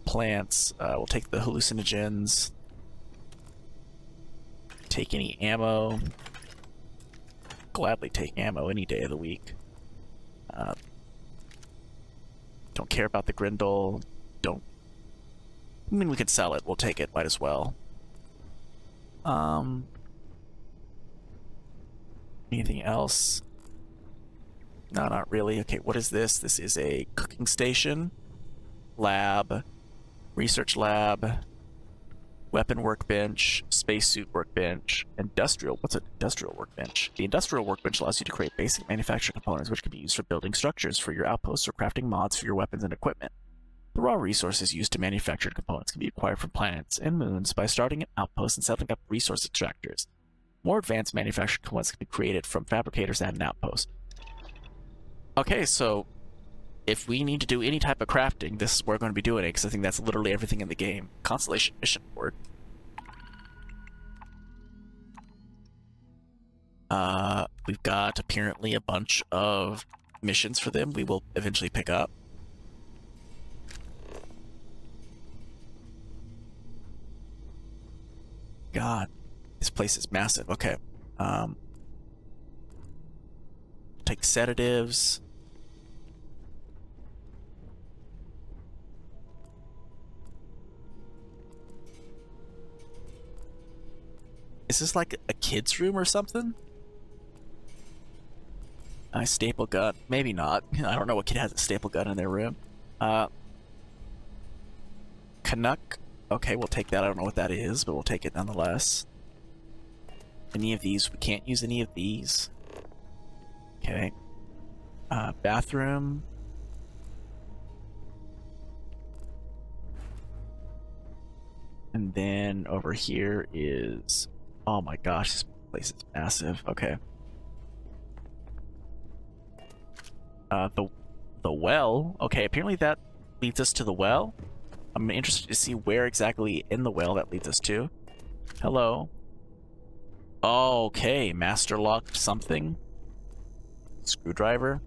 Plants. We'll take the hallucinogens. Take any ammo. Gladly take ammo any day of the week. Don't care about the Grindle. Don't. I mean, we could sell it. We'll take it. Might as well. Anything else? No, not really. Okay, what is this? This is a cooking station, lab, research lab. Weapon workbench, spacesuit workbench, industrial. What's an industrial workbench? The industrial workbench allows you to create basic manufacturing components which can be used for building structures for your outposts or crafting mods for your weapons and equipment. The raw resources used to manufacture components can be acquired from planets and moons by starting an outpost and setting up resource extractors. More advanced manufactured components can be created from fabricators at an outpost. Okay, so if we need to do any type of crafting, this is where we're going to be doing it, because I think that's literally everything in the game. Constellation mission board. We've got apparently a bunch of missions for them we will eventually pick up. God, this place is massive. Okay. Take sedatives. Is this like a kid's room or something? A staple gun? Maybe not. I don't know what kid has a staple gun in their room. Canuck? Okay, we'll take that. I don't know what that is, but we'll take it nonetheless. Any of these? We can't use any of these. Okay. Bathroom. And then over here is... oh my gosh, this place is massive. Okay. The well. Okay, apparently that leads us to the well. I'm interested to see where exactly in the well that leads us to. Hello. Okay, master locked something. Screwdriver.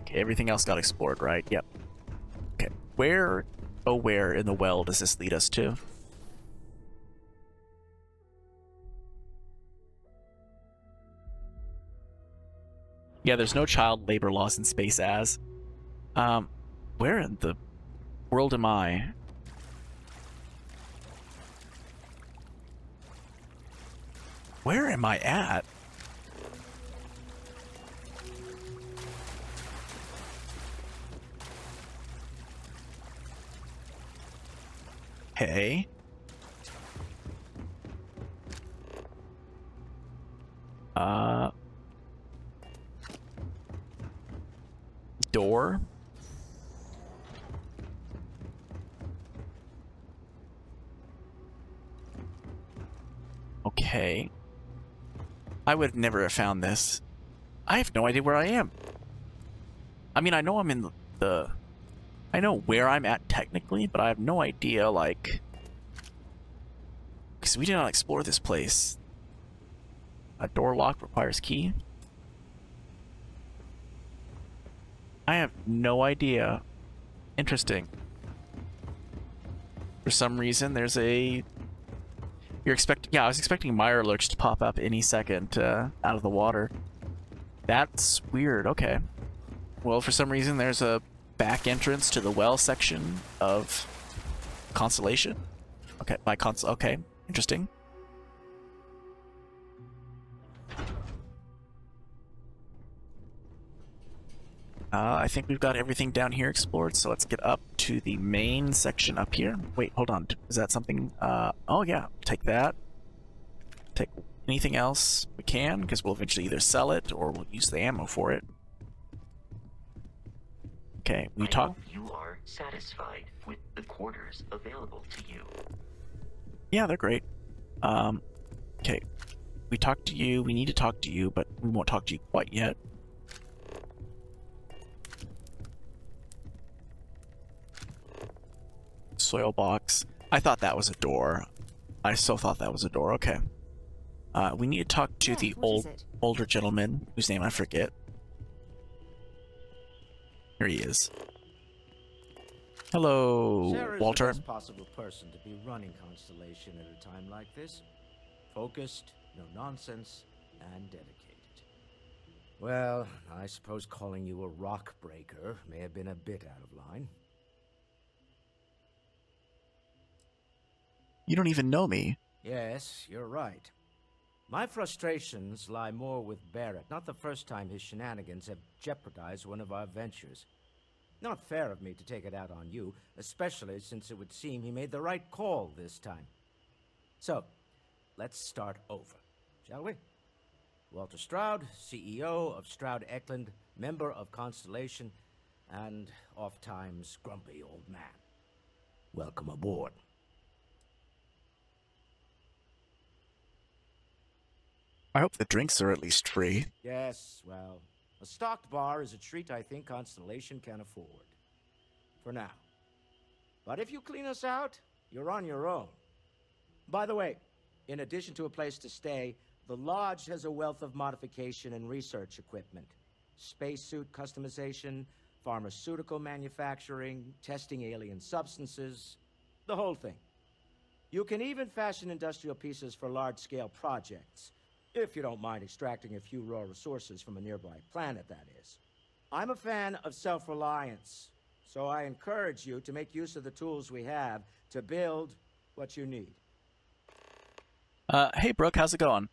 Okay, everything else got explored, right? Yep. Okay, where, oh where in the well does this lead us to? Yeah, there's no child labor laws in space as. Where in the world am I? Where am I at? Hey. Door. Okay. I would have never have found this. I have no idea where I am. I mean, I know I'm in the... I know where I'm at technically, but I have no idea, like... Because we did not explore this place. A door lock requires key. I have no idea. Interesting. For some reason, there's a... You're expecting... Yeah, I was expecting Mire Lurch to pop up any second out of the water. That's weird. Okay. Well, for some reason, there's a back entrance to the well section of Constellation. Okay, by Constellation. Okay, interesting. I think we've got everything down here explored, so let's get up to the main section up here. Wait, hold on. Is that something? Oh yeah, take that. Take anything else we can, because we'll eventually either sell it or we'll use the ammo for it. Okay, we talk. You are satisfied with the quarters available to you. Yeah, they're great. Okay, we talked to you. We need to talk to you, but we won't talk to you quite yet. Soil box. I thought that was a door. I still thought that was a door. Okay. We need to talk to the older gentleman whose name I forget. Here he is. Hello, Sarah's Walter. The best possible person to be running Constellation at a time like this. Focused, no nonsense, and dedicated. Well, I suppose calling you a rock breaker may have been a bit out of line. You don't even know me. Yes, you're right. My frustrations lie more with Barrett. Not the first time his shenanigans have jeopardized one of our ventures. Not fair of me to take it out on you, especially since it would seem he made the right call this time. So, let's start over, shall we? Walter Stroud, CEO of Stroud Eklund, member of Constellation, and oft-times grumpy old man. Welcome aboard. I hope the drinks are at least free. Yes, well, a stocked bar is a treat I think Constellation can afford. For now. But if you clean us out, you're on your own. By the way, in addition to a place to stay, the Lodge has a wealth of modification and research equipment. Spacesuit customization, pharmaceutical manufacturing, testing alien substances, the whole thing. You can even fashion industrial pieces for large-scale projects. If you don't mind extracting a few raw resources from a nearby planet, that is. I'm a fan of self-reliance, so I encourage you to make use of the tools we have to build what you need. Hey, Brooke, how's it going?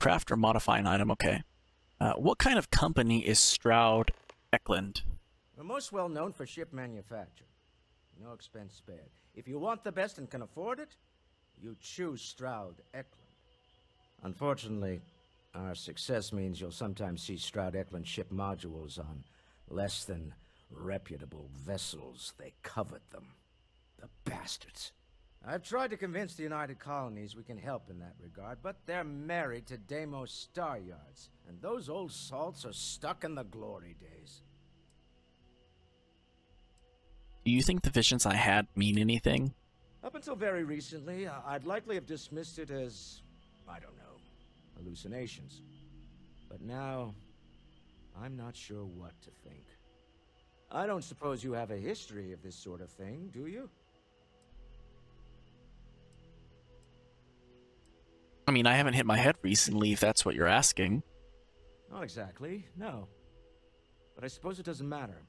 Craft or modify an item, okay. What kind of company is Stroud Eklund? We're most well known for ship manufacture. No expense spared. If you want the best and can afford it, you choose Stroud Eklund. Unfortunately, our success means you'll sometimes see Stroud Eklund ship modules on less than reputable vessels. They covet them. The bastards. I've tried to convince the United Colonies we can help in that regard, but they're married to Deimos Star Yards, and those old salts are stuck in the glory days. Do you think the visions I had mean anything? Up until very recently, I'd likely have dismissed it as, I don't know, hallucinations. But now, I'm not sure what to think. I don't suppose you have a history of this sort of thing, do you? I mean, I haven't hit my head recently, if that's what you're asking. Not exactly, no. But I suppose it doesn't matter.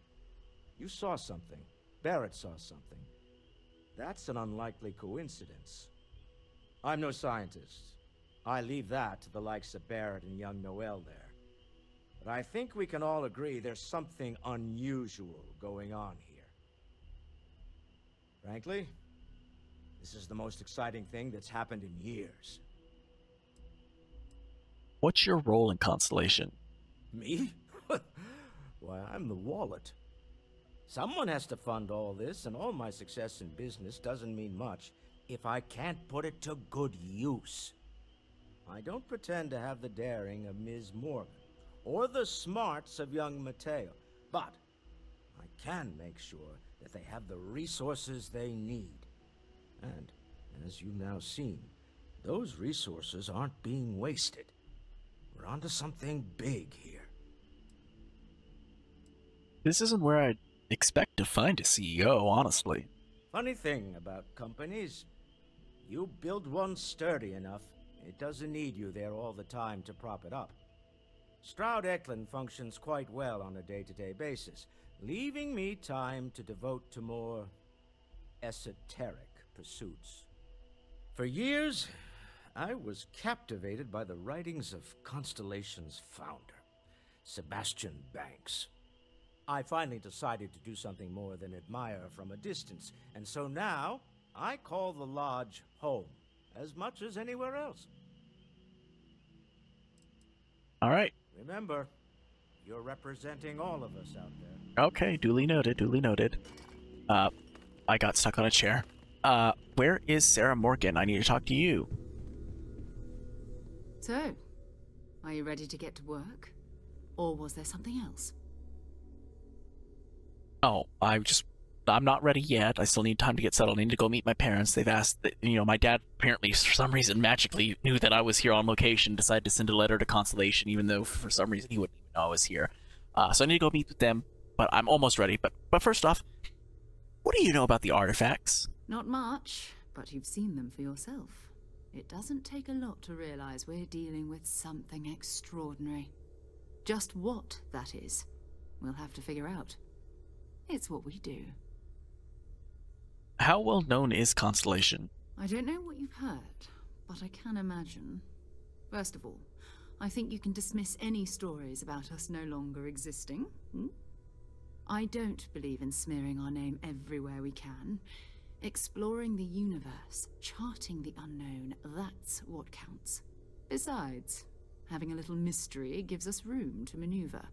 You saw something. Barrett saw something. That's an unlikely coincidence. I'm no scientist. I leave that to the likes of Barrett and young Noel there. But I think we can all agree there's something unusual going on here. Frankly, this is the most exciting thing that's happened in years. What's your role in Constellation? Me? Why, I'm the wallet. Someone has to fund all this, and all my success in business doesn't mean much if I can't put it to good use. I don't pretend to have the daring of Ms. Morgan, or the smarts of young Matteo, but I can make sure that they have the resources they need. And, as you've now seen, those resources aren't being wasted. We're onto something big here. This isn't where I'd expect to find a CEO, honestly. Funny thing about companies, you build one sturdy enough, it doesn't need you there all the time to prop it up. Stroud Eklund functions quite well on a day-to-day basis, leaving me time to devote to more esoteric pursuits. For years, I was captivated by the writings of Constellation's founder, Sebastian Banks. I finally decided to do something more than admire from a distance, and so now I call the lodge home, as much as anywhere else. All right. Remember, you're representing all of us out there. Okay, duly noted, duly noted. I got stuck on a chair. Where is Sarah Morgan? I need to talk to you. So, are you ready to get to work? Or was there something else? Oh, I'm not ready yet. I still need time to get settled. I need to go meet my parents. They've asked that, you know, my dad apparently for some reason magically knew that I was here on location, decided to send a letter to Constellation, even though for some reason he wouldn't even know I was here. So I need to go meet with them, but I'm almost ready. But first off, what do you know about the artifacts? Not much, but you've seen them for yourself. It doesn't take a lot to realize we're dealing with something extraordinary. Just what that is, we'll have to figure out. It's what we do. How well known is Constellation? I don't know what you've heard, but I can imagine. First of all, I think you can dismiss any stories about us no longer existing. I don't believe in smearing our name everywhere we can. Exploring the universe, charting the unknown, that's what counts. Besides, having a little mystery gives us room to maneuver.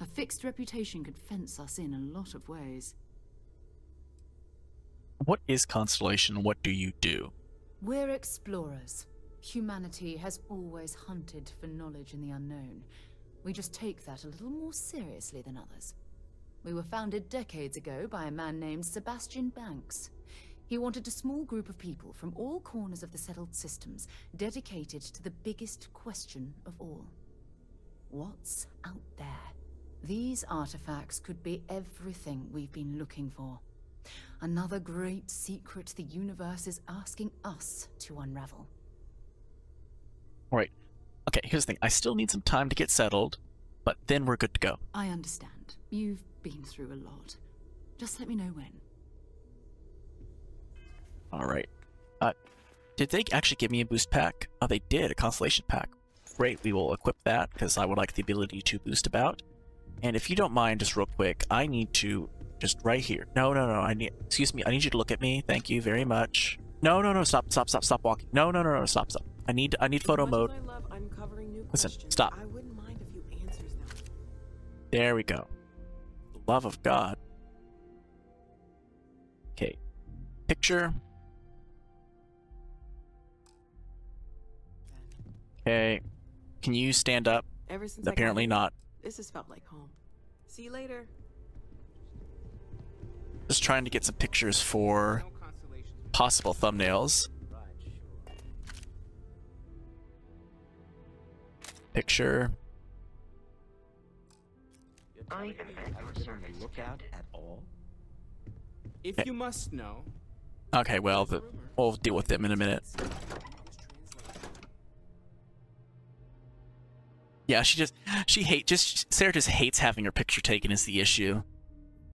A fixed reputation could fence us in a lot of ways. What is Constellation? What do you do? We're explorers. Humanity has always hunted for knowledge in the unknown. We just take that a little more seriously than others. We were founded decades ago by a man named Sebastian Banks. He wanted a small group of people from all corners of the settled systems dedicated to the biggest question of all. What's out there? These artifacts could be everything we've been looking for. Another great secret the universe is asking us to unravel. All right. Okay, here's the thing. I still need some time to get settled, but then we're good to go. I understand. You've been through a lot. Just let me know when. All right. Did they actually give me a boost pack? Oh, they did. A Constellation pack. Great. We will equip that because I would like the ability to boost about. And if you don't mind, just real quick, I need to... Just right here. No, no, no. Excuse me. I need you to look at me. Thank you very much. No, no, no. Stop, stop, stop, stop walking. No, no, no, no. Stop, stop. I need photo mode. Listen, stop. I wouldn't mind a few answers now. There we go. For the love of God. Okay. Picture. Okay. Can you stand up? Ever since apparently not. This has felt like home. See you later. Just trying to get some pictures for possible thumbnails. Picture. I was on the lookout at all. If you must know. Okay, well, we'll deal with them in a minute. Yeah, Sarah just hates having her picture taken is the issue.